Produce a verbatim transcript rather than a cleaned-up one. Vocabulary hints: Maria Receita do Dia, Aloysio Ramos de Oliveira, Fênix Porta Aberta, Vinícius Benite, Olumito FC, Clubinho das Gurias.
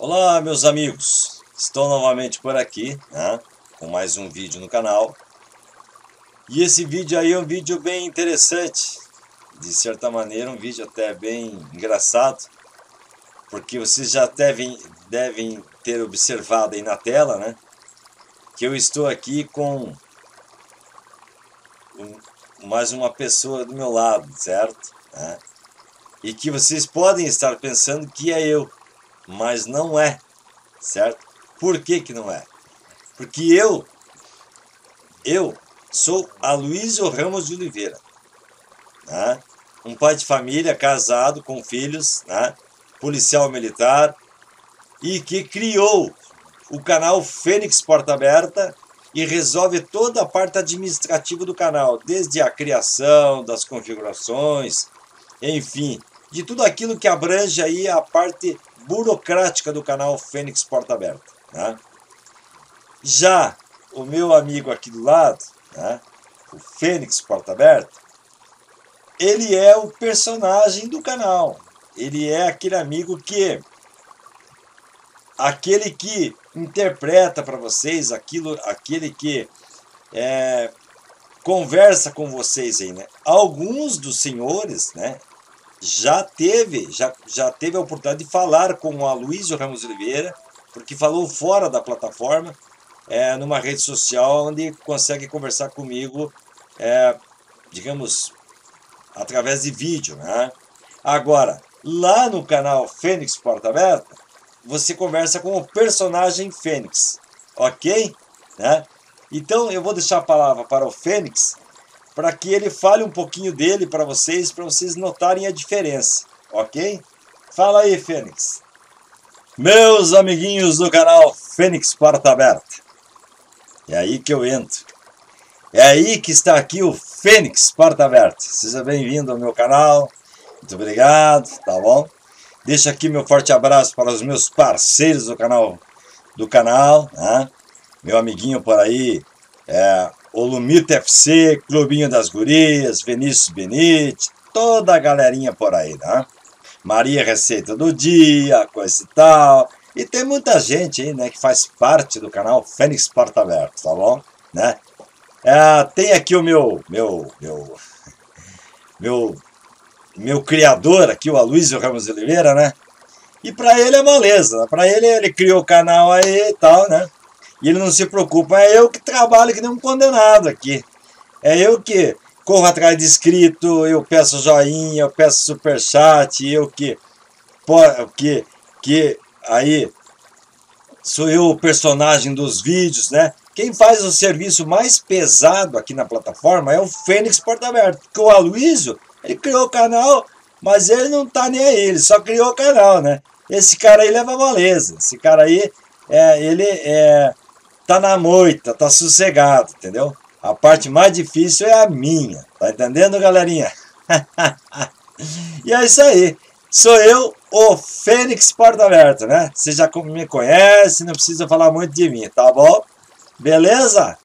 Olá, meus amigos, estou novamente por aqui, né, com mais um vídeo no canal. E esse vídeo aí é um vídeo bem interessante, de certa maneira um vídeo até bem engraçado, porque vocês já devem, devem ter observado aí na tela, né, que eu estou aqui com mais uma pessoa do meu lado, certo? Né? E que vocês podem estar pensando que é eu. Mas não é, certo? Por que que não é? Porque eu, eu sou Aloysio Ramos de Oliveira, né? Um pai de família, casado, com filhos, né? Policial militar, e que criou o canal Fênix Porta Aberta e resolve toda a parte administrativa do canal, desde a criação, das configurações, enfim, de tudo aquilo que abrange aí a parte burocrática do canal Fênix Porta Aberta, né? Já o meu amigo aqui do lado, né, o Fênix Porta Aberta, ele é o personagem do canal. Ele é aquele amigo que, aquele que interpreta para vocês, aquilo, aquele que é, conversa com vocês aí, né? Alguns dos senhores, né, já teve, já, já teve a oportunidade de falar com o Aloysio Ramos de Oliveira, porque falou fora da plataforma, é, numa rede social onde consegue conversar comigo, é, digamos, através de vídeo, né? Agora, lá no canal Fênix Porta Aberta, você conversa com o personagem Fênix, ok? Né? Então, eu vou deixar a palavra para o Fênix, para que ele fale um pouquinho dele para vocês, para vocês notarem a diferença, ok? Fala aí, Fênix. Meus amiguinhos do canal Fênix Porta Aberta, é aí que eu entro, é aí que está aqui o Fênix Porta Aberta. Seja bem-vindo ao meu canal, muito obrigado, tá bom? Deixo aqui meu forte abraço para os meus parceiros do canal, do canal, né? Meu amiguinho por aí, é... Olumito F C, Clubinho das Gurias, Vinícius Benite, toda a galerinha por aí, né? Maria Receita do Dia, coisa e tal. E tem muita gente aí, né, que faz parte do canal Fênix Porta Aberta, tá bom? Né? É, tem aqui o meu, meu, meu, meu, meu criador aqui, o Aloysio Ramos de Oliveira, né? E pra ele é moleza, pra ele, ele criou o canal aí e tal, né? E ele não se preocupa, é eu que trabalho que nem um condenado aqui. É eu que corro atrás de inscrito, eu peço joinha, eu peço superchat, eu que, que, que aí sou eu o personagem dos vídeos, né? Quem faz o serviço mais pesado aqui na plataforma é o Fênix Porta Aberta, porque o Aloysio, ele criou o canal, mas ele não tá nem aí, ele só criou o canal, né? Esse cara aí leva moleza, esse cara aí, é, ele é... tá na moita, tá sossegado, entendeu? A parte mais difícil é a minha, tá entendendo, galerinha? E é isso aí, sou eu, o Fênix Porta Aberta, né? Você já me conhece, não precisa falar muito de mim, tá bom? Beleza?